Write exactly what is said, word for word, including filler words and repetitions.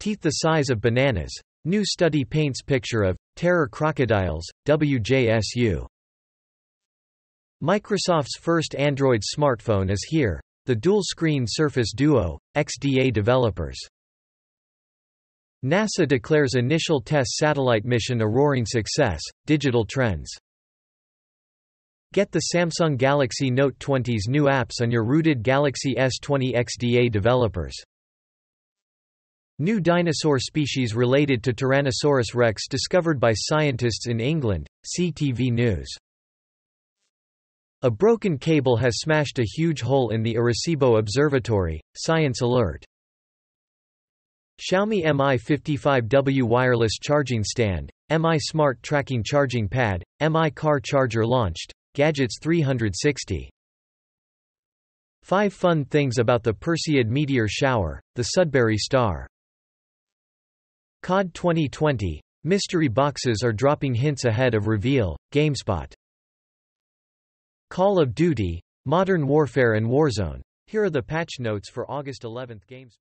Teeth the size of bananas. New study paints picture of terror crocodiles. W J S U. Microsoft's first Android smartphone is here. The dual-screen Surface Duo. X D A Developers. NASA declares initial test satellite mission a roaring success. Digital Trends. Get the Samsung Galaxy Note twenty's new apps on your rooted Galaxy S twenty. X D A Developers. New dinosaur species related to Tyrannosaurus rex discovered by scientists in England. C T V News. A broken cable has smashed a huge hole in the Arecibo Observatory. Science Alert. Xiaomi M I fifty-five W wireless charging stand, M I smart tracking charging pad, M I car charger launched. Gadgets three sixty. Five fun things about the Perseid meteor shower, the Sudbury star. C O D twenty twenty, mystery boxes are dropping hints ahead of reveal. GameSpot. Call of Duty, Modern Warfare and Warzone. Here are the patch notes for August eleventh. GameSpot.